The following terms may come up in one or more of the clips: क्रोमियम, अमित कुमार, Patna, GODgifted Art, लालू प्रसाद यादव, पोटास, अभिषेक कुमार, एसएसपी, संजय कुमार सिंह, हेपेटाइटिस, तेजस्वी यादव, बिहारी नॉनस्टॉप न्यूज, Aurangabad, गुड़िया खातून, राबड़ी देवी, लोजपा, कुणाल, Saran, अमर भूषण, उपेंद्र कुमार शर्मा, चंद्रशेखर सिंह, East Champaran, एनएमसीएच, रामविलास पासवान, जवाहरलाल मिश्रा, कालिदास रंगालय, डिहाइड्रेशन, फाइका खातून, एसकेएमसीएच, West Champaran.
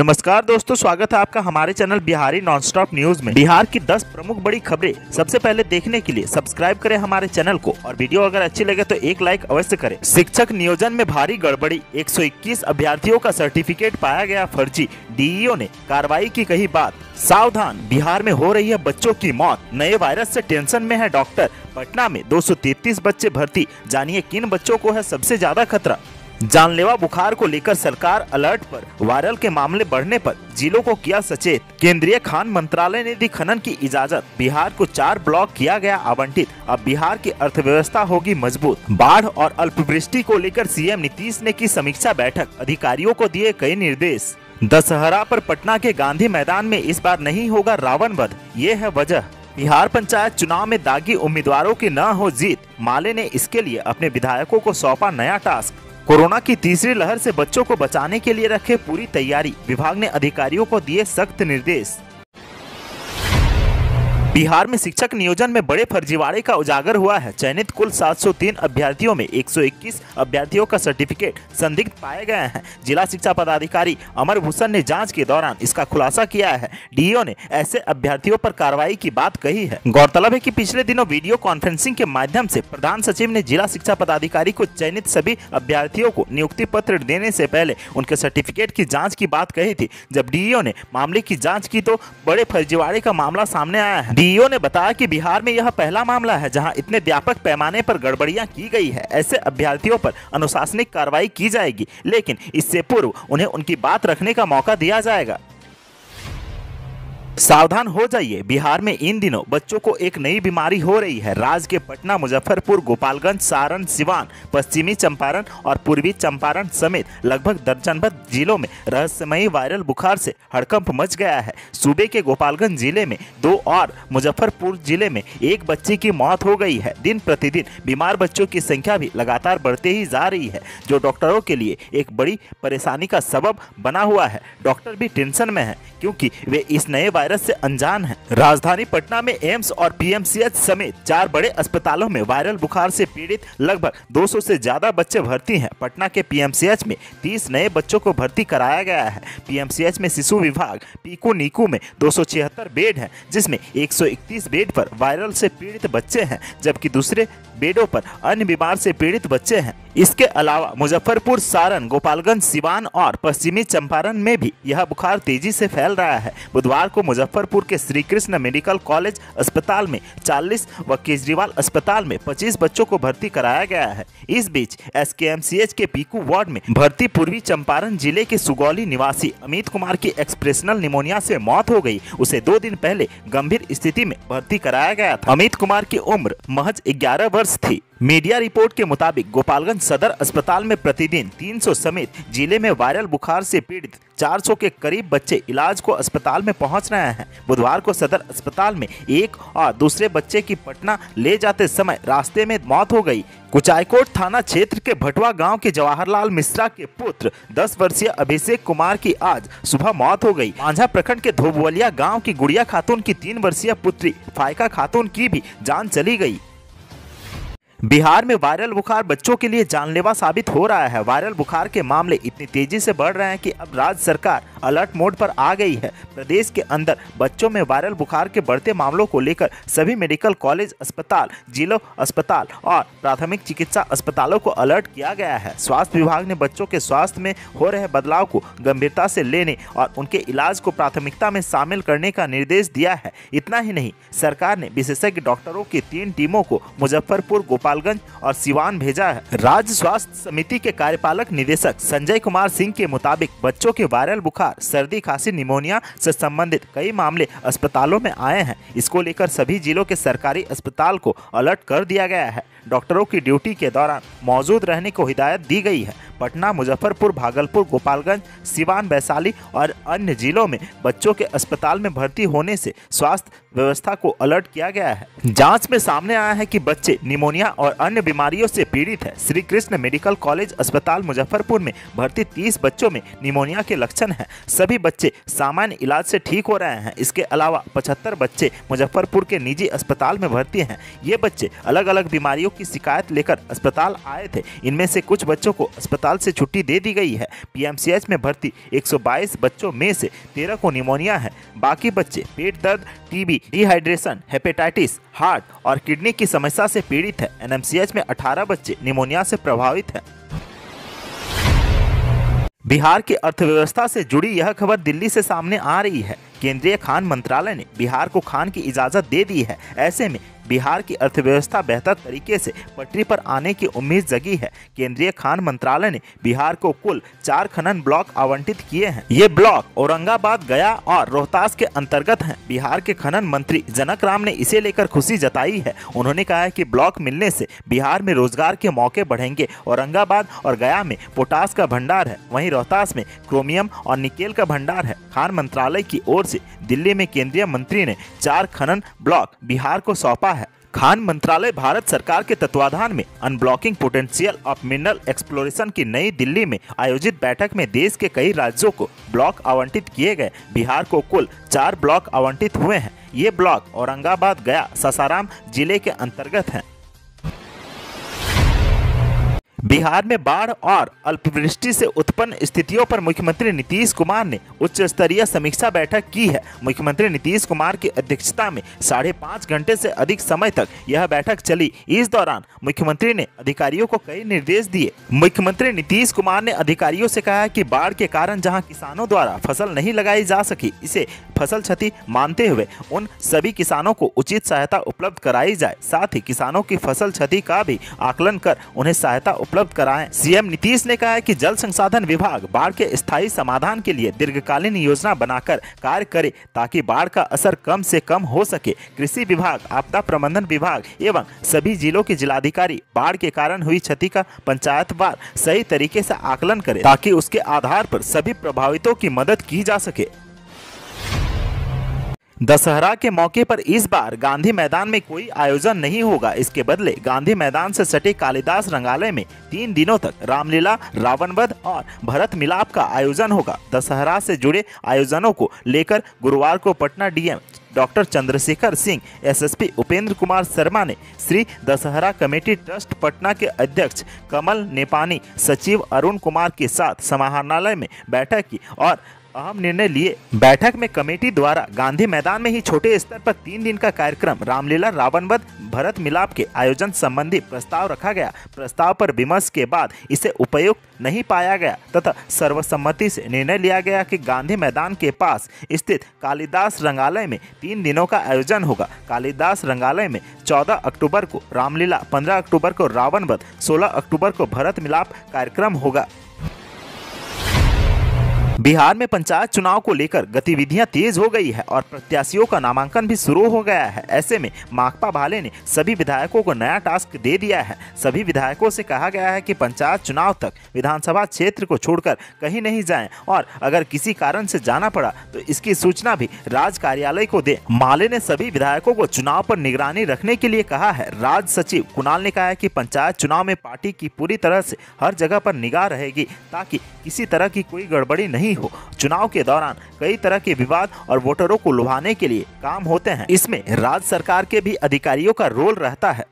नमस्कार दोस्तों, स्वागत है आपका हमारे चैनल बिहारी नॉनस्टॉप न्यूज में। बिहार की 10 प्रमुख बड़ी खबरें सबसे पहले देखने के लिए सब्सक्राइब करें हमारे चैनल को, और वीडियो अगर अच्छी लगे तो एक लाइक अवश्य करें। शिक्षक नियोजन में भारी गड़बड़ी, 121 अभ्यर्थियों का सर्टिफिकेट पाया गया फर्जी, डीईओ ने कार्रवाई की कही बात। सावधान, बिहार में हो रही है बच्चों की मौत, नए वायरस से टेंशन में है डॉक्टर। पटना में 233 बच्चे भर्ती, जानिए किन बच्चों को है सबसे ज्यादा खतरा। जानलेवा बुखार को लेकर सरकार अलर्ट पर, वायरल के मामले बढ़ने पर जिलों को किया सचेत। केंद्रीय खान मंत्रालय ने दी खनन की इजाजत, बिहार को 4 ब्लॉक किया गया आवंटित, अब बिहार की अर्थव्यवस्था होगी मजबूत। बाढ़ और अल्पवृष्टि को लेकर सीएम नीतीश ने की समीक्षा बैठक, अधिकारियों को दिए कई निर्देश। दशहरा पर पटना के गांधी मैदान में इस बार नहीं होगा रावण वध, ये है वजह। बिहार पंचायत चुनाव में दागी उम्मीदवारों की न हो जीत, माले ने इसके लिए अपने विधायकों को सौंपा नया टास्क। कोरोना की तीसरी लहर से बच्चों को बचाने के लिए रखे पूरी तैयारी, विभाग ने अधिकारियों को दिए सख्त निर्देश। बिहार में शिक्षक नियोजन में बड़े फर्जीवाड़े का उजागर हुआ है। चयनित कुल 703 अभ्यर्थियों में 121 अभ्यर्थियों का सर्टिफिकेट संदिग्ध पाए गए हैं। जिला शिक्षा पदाधिकारी अमर भूषण ने जांच के दौरान इसका खुलासा किया है। डीओ ने ऐसे अभ्यर्थियों पर कार्रवाई की बात कही है। गौरतलब है कि पिछले दिनों वीडियो कॉन्फ्रेंसिंग के माध्यम से प्रधान सचिव ने जिला शिक्षा पदाधिकारी को चयनित सभी अभ्यर्थियों को नियुक्ति पत्र देने से पहले उनके सर्टिफिकेट की जाँच की बात कही थी। जब डीओ ने मामले की जाँच की तो बड़े फर्जीवाड़े का मामला सामने आया है। डीओ ने बताया कि बिहार में यह पहला मामला है जहां इतने व्यापक पैमाने पर गड़बड़ियां की गई है। ऐसे अभ्यर्थियों पर अनुशासनिक कार्रवाई की जाएगी, लेकिन इससे पूर्व उन्हें उनकी बात रखने का मौका दिया जाएगा। सावधान हो जाइए, बिहार में इन दिनों बच्चों को एक नई बीमारी हो रही है। राज्य के पटना, मुजफ्फरपुर, गोपालगंज, सारण, सीवान, पश्चिमी चंपारण और पूर्वी चंपारण समेत लगभग दर्जनभर जिलों में रहस्यमयी वायरल बुखार से हड़कंप मच गया है। सूबे के गोपालगंज जिले में 2 और मुजफ्फरपुर जिले में 1 बच्चे की मौत हो गई है। दिन प्रतिदिन बीमार बच्चों की संख्या भी लगातार बढ़ते ही जा रही है, जो डॉक्टरों के लिए एक बड़ी परेशानी का सबब बना हुआ है। डॉक्टर भी टेंशन में है क्योंकि वे इस नए वायरस से अनजान है। राजधानी पटना में एम्स और पीएमसीएच समेत 4 बड़े अस्पतालों में वायरल बुखार से पीड़ित लगभग 200 से ज्यादा बच्चे भर्ती हैं। पटना के पीएमसीएच में 30 नए बच्चों को भर्ती कराया गया है। पीएमसीएच में शिशु विभाग पीकू नीकू में 276 बेड हैं, जिसमें 131 बेड पर वायरल से पीड़ित बच्चे हैं, जबकि दूसरे बेडों पर अन्य बीमार से पीड़ित बच्चे हैं। इसके अलावा मुजफ्फरपुर, सारण, गोपालगंज, सीवान और पश्चिमी चंपारण में भी यह बुखार तेजी से फैल रहा है। बुधवार को मुजफ्फरपुर के श्री कृष्ण मेडिकल कॉलेज अस्पताल में 40 व केजरीवाल अस्पताल में 25 बच्चों को भर्ती कराया गया है। इस बीच एसकेएमसीएच के पीकू वार्ड में भर्ती पूर्वी चंपारण जिले के सुगौली निवासी अमित कुमार की एक्सप्रेशनल निमोनिया से मौत हो गई। उसे 2 दिन पहले गंभीर स्थिति में भर्ती कराया गया था। अमित कुमार की उम्र महज 11 वर्ष थी। मीडिया रिपोर्ट के मुताबिक गोपालगंज सदर अस्पताल में प्रतिदिन 300 समेत जिले में वायरल बुखार से पीड़ित 400 के करीब बच्चे इलाज को अस्पताल में पहुंच रहे हैं। बुधवार को सदर अस्पताल में 1 और दूसरे बच्चे की पटना ले जाते समय रास्ते में मौत हो गई। कुचायकोट थाना क्षेत्र के भटवा गांव के जवाहरलाल मिश्रा के पुत्र 10 वर्षीय अभिषेक कुमार की आज सुबह मौत हो गई। मांझा प्रखंड के धोबवलिया गाँव की गुड़िया खातून की 3 वर्षीय पुत्री फाइका खातून की भी जान चली गयी। बिहार में वायरल बुखार बच्चों के लिए जानलेवा साबित हो रहा है। वायरल बुखार के मामले इतनी तेजी से बढ़ रहे हैं कि अब राज्य सरकार अलर्ट मोड पर आ गई है। प्रदेश के अंदर बच्चों में वायरल बुखार के बढ़ते मामलों को लेकर सभी मेडिकल कॉलेज, अस्पताल, जिलों अस्पताल और प्राथमिक चिकित्सा अस्पतालों को अलर्ट किया गया है। स्वास्थ्य विभाग ने बच्चों के स्वास्थ्य में हो रहे बदलाव को गंभीरता से लेने और उनके इलाज को प्राथमिकता में शामिल करने का निर्देश दिया है। इतना ही नहीं, सरकार ने विशेषज्ञ डॉक्टरों की 3 टीमों को मुजफ्फरपुर, गोपालगंज और सीवान भेजा है। राज्य स्वास्थ्य समिति के कार्यपालक निदेशक संजय कुमार सिंह के मुताबिक बच्चों के वायरल बुखार, सर्दी, खांसी, निमोनिया से संबंधित कई मामले अस्पतालों में आए हैं। इसको लेकर सभी जिलों के सरकारी अस्पताल को अलर्ट कर दिया गया है। डॉक्टरों की ड्यूटी के दौरान मौजूद रहने को हिदायत दी गई है। पटना, मुजफ्फरपुर, भागलपुर, गोपालगंज, सिवान, वैशाली और अन्य जिलों में बच्चों के अस्पताल में भर्ती होने से स्वास्थ्य व्यवस्था को अलर्ट किया गया है। जांच में सामने आया है कि बच्चे निमोनिया और अन्य बीमारियों से पीड़ित है। श्री कृष्ण मेडिकल कॉलेज अस्पताल मुजफ्फरपुर में भर्ती 30 बच्चों में निमोनिया के लक्षण है। सभी बच्चे सामान्य इलाज से ठीक हो रहे हैं। इसके अलावा 75 बच्चे मुजफ्फरपुर के निजी अस्पताल में भर्ती है। ये बच्चे अलग अलग बीमारियों की शिकायत लेकर अस्पताल आए थे। इनमें से कुछ बच्चों को अस्पताल से छुट्टी दे दी गई है। पीएमसीएच में भर्ती 122 बच्चों में से 13 को निमोनिया है। बाकी बच्चे पेट दर्द, टीबी, डिहाइड्रेशन, हेपेटाइटिस, हार्ट और किडनी की समस्या से पीड़ित है। एनएमसीएच में 18 बच्चे निमोनिया से प्रभावित हैं। बिहार की अर्थव्यवस्था से जुड़ी यह खबर दिल्ली से सामने आ रही है। केंद्रीय खान मंत्रालय ने बिहार को खान की इजाज़त दे दी है। ऐसे में बिहार की अर्थव्यवस्था बेहतर तरीके से पटरी पर आने की उम्मीद जगी है। केंद्रीय खान मंत्रालय ने बिहार को कुल 4 खनन ब्लॉक आवंटित किए हैं। ये ब्लॉक औरंगाबाद, गया और रोहतास के अंतर्गत हैं। बिहार के खनन मंत्री जनक राम ने इसे लेकर खुशी जताई है। उन्होंने कहा है कि ब्लॉक मिलने से बिहार में रोजगार के मौके बढ़ेंगे। औरंगाबाद और गया में पोटास का भंडार है, वहीं रोहतास में क्रोमियम और निकेल का भंडार है। खान मंत्रालय की ओर से दिल्ली में केंद्रीय मंत्री ने 4 खनन ब्लॉक बिहार को सौंपा है। खान मंत्रालय भारत सरकार के तत्वाधान में unblocking potential of mineral exploration की नई दिल्ली में आयोजित बैठक में देश के कई राज्यों को ब्लॉक आवंटित किए गए। बिहार को कुल 4 ब्लॉक आवंटित हुए हैं। ये ब्लॉक औरंगाबाद, गया, सासाराम जिले के अंतर्गत हैं। बिहार में बाढ़ और अल्पवृष्टि से उत्पन्न स्थितियों पर मुख्यमंत्री नीतीश कुमार ने उच्च स्तरीय समीक्षा बैठक की है। मुख्यमंत्री नीतीश कुमार की अध्यक्षता में 5.5 घंटे से अधिक समय तक यह बैठक चली। इस दौरान मुख्यमंत्री ने अधिकारियों को कई निर्देश दिए। मुख्यमंत्री नीतीश कुमार ने अधिकारियों से कहा कि बाढ़ के कारण जहाँ किसानों द्वारा फसल नहीं लगाई जा सकी, इसे फसल क्षति मानते हुए उन सभी किसानों को उचित सहायता उपलब्ध कराई जाए। साथ ही किसानों की फसल क्षति का भी आकलन कर उन्हें सहायता उपलब्ध कराएं। सीएम नीतीश ने कहा है कि जल संसाधन विभाग बाढ़ के स्थायी समाधान के लिए दीर्घकालीन योजना बनाकर कार्य करे ताकि बाढ़ का असर कम से कम हो सके। कृषि विभाग, आपदा प्रबंधन विभाग एवं सभी जिलों के जिलाधिकारी बाढ़ के कारण हुई क्षति का पंचायतवार सही तरीके से आकलन करे ताकि उसके आधार पर सभी प्रभावितों की मदद की जा सके। दशहरा के मौके पर इस बार गांधी मैदान में कोई आयोजन नहीं होगा। इसके बदले गांधी मैदान से सटे कालिदास रंगालय में 3 दिनों तक रामलीला, रावणवध और भरत मिलाप का आयोजन होगा। दशहरा से जुड़े आयोजनों को लेकर गुरुवार को Patna DM doctor चंद्रशेखर सिंह, एसएसपी उपेंद्र कुमार शर्मा ने श्री दशहरा कमेटी ट्रस्ट पटना के अध्यक्ष कमल नेपानी, सचिव अरुण कुमार के साथ समाहरणालय में बैठक की और अहम निर्णय लिए। बैठक में कमेटी द्वारा गांधी मैदान में ही छोटे स्तर पर 3 दिन का कार्यक्रम रामलीला, रावणवध, भरत मिलाप के आयोजन संबंधी प्रस्ताव रखा गया। प्रस्ताव पर विमर्श के बाद इसे उपयुक्त नहीं पाया गया तथा सर्वसम्मति से निर्णय लिया गया कि गांधी मैदान के पास स्थित कालिदास रंगालय में 3 दिनों का आयोजन होगा। कालिदास रंगालय में 14 अक्टूबर को रामलीला, 15 अक्टूबर को रावणवध, 16 अक्टूबर को भरत मिलाप कार्यक्रम होगा। बिहार में पंचायत चुनाव को लेकर गतिविधियां तेज हो गई है और प्रत्याशियों का नामांकन भी शुरू हो गया है। ऐसे में माकपा भाले ने सभी विधायकों को नया टास्क दे दिया है। सभी विधायकों से कहा गया है कि पंचायत चुनाव तक विधानसभा क्षेत्र को छोड़कर कहीं नहीं जाएं और अगर किसी कारण से जाना पड़ा तो इसकी सूचना भी राज्य कार्यालय को दें। माले ने सभी विधायकों को चुनाव पर निगरानी रखने के लिए कहा है। राज्य सचिव कुणाल ने कहा है कि पंचायत चुनाव में पार्टी की पूरी तरह से हर जगह पर निगाह रहेगी ताकि किसी तरह की कोई गड़बड़ी नहीं हो। चुनाव के दौरान कई तरह के विवाद और वोटरों को लुभाने के लिए काम होते हैं। इसमें राज्य सरकार के भी अधिकारियों का रोल रहता है।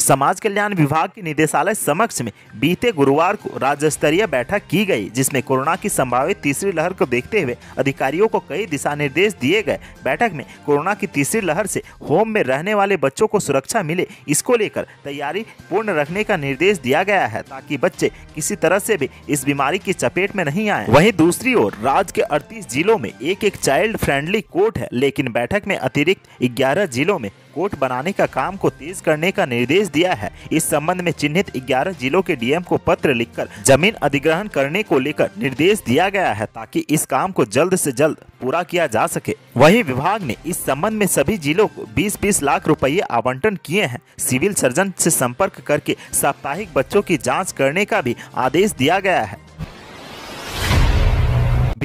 समाज कल्याण विभाग के निदेशालय समक्ष में बीते गुरुवार को राज्य स्तरीय बैठक की गई जिसमें कोरोना की संभावित तीसरी लहर को देखते हुए अधिकारियों को कई दिशा निर्देश दिए गए। बैठक में कोरोना की तीसरी लहर से होम में रहने वाले बच्चों को सुरक्षा मिले, इसको लेकर तैयारी पूर्ण रखने का निर्देश दिया गया है ताकि बच्चे किसी तरह से भी इस बीमारी की चपेट में नहीं आए। वहीं दूसरी ओर राज्य के 38 जिलों में एक चाइल्ड फ्रेंडली कोर्ट है, लेकिन बैठक में अतिरिक्त 11 जिलों में कोर्ट बनाने का काम को तेज करने का निर्देश दिया है। इस संबंध में चिन्हित 11 जिलों के डीएम को पत्र लिखकर जमीन अधिग्रहण करने को लेकर निर्देश दिया गया है ताकि इस काम को जल्द से जल्द पूरा किया जा सके। वहीं विभाग ने इस संबंध में सभी जिलों को 20-20 लाख रुपए आवंटन किए हैं। सिविल सर्जन से संपर्क करके साप्ताहिक बच्चों की जाँच करने का भी आदेश दिया गया है।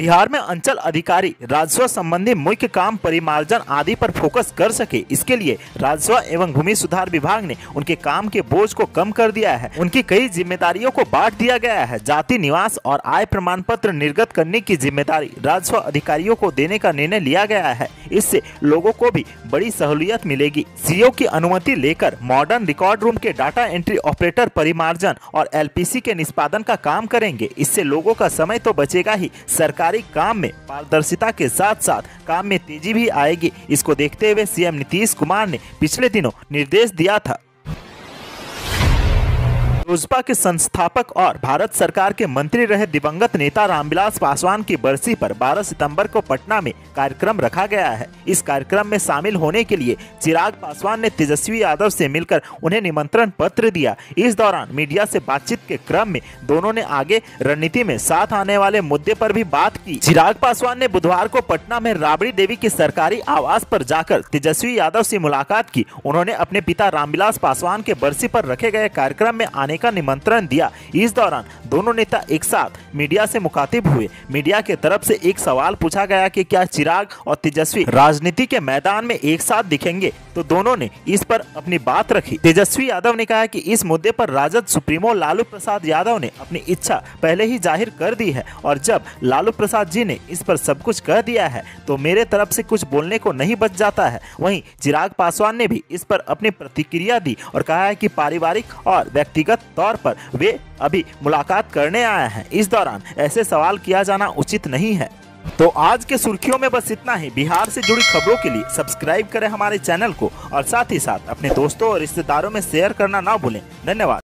बिहार में अंचल अधिकारी राजस्व संबंधी मुख्य काम परिमार्जन आदि पर फोकस कर सके, इसके लिए राजस्व एवं भूमि सुधार विभाग ने उनके काम के बोझ को कम कर दिया है। उनकी कई जिम्मेदारियों को बांट दिया गया है। जाति, निवास और आय प्रमाण पत्र निर्गत करने की जिम्मेदारी राजस्व अधिकारियों को देने का निर्णय लिया गया है। इससे लोगों को भी बड़ी सहूलियत मिलेगी। सीओ की अनुमति लेकर मॉडर्न रिकॉर्ड रूम के डाटा एंट्री ऑपरेटर परिमार्जन और एलपीसी के निष्पादन का काम करेंगे। इससे लोगों का समय तो बचेगा ही, सरकारी काम में पारदर्शिता के साथ साथ काम में तेजी भी आएगी। इसको देखते हुए सीएम नीतीश कुमार ने पिछले दिनों निर्देश दिया था। लोजपा के संस्थापक और भारत सरकार के मंत्री रहे दिवंगत नेता रामविलास पासवान की बरसी पर 12 सितंबर को पटना में कार्यक्रम रखा गया है। इस कार्यक्रम में शामिल होने के लिए चिराग पासवान ने तेजस्वी यादव से मिलकर उन्हें निमंत्रण पत्र दिया। इस दौरान मीडिया से बातचीत के क्रम में दोनों ने आगे रणनीति में साथ आने वाले मुद्दे पर भी बात की। चिराग पासवान ने बुधवार को पटना में राबड़ी देवी के सरकारी आवास पर जाकर तेजस्वी यादव से मुलाकात की। उन्होंने अपने पिता रामविलास पासवान के बरसी पर रखे गए कार्यक्रम में आने का निमंत्रण दिया। इस दौरान दोनों नेता एक साथ मीडिया से मुखातिब हुए। मीडिया के तरफ से एक सवाल पूछा गया कि क्या चिराग और तेजस्वी राजनीति के मैदान में एक साथ दिखेंगे, तो दोनों ने इस पर अपनी बात रखी। तेजस्वी यादव ने कहा कि इस मुद्दे पर राजद सुप्रीमो लालू प्रसाद यादव ने अपनी इच्छा पहले ही जाहिर कर दी है, और जब लालू प्रसाद जी ने इस पर सब कुछ कह दिया है तो मेरे तरफ से कुछ बोलने को नहीं बच जाता है। वहीं चिराग पासवान ने भी इस पर अपनी प्रतिक्रिया दी और कहा है कि पारिवारिक और व्यक्तिगत तौर पर वे अभी मुलाकात करने आए हैं, इस दौरान ऐसे सवाल किया जाना उचित नहीं है। तो आज के सुर्खियों में बस इतना ही। बिहार से जुड़ी खबरों के लिए सब्सक्राइब करें हमारे चैनल को और साथ ही साथ अपने दोस्तों और रिश्तेदारों में शेयर करना ना भूलें। धन्यवाद।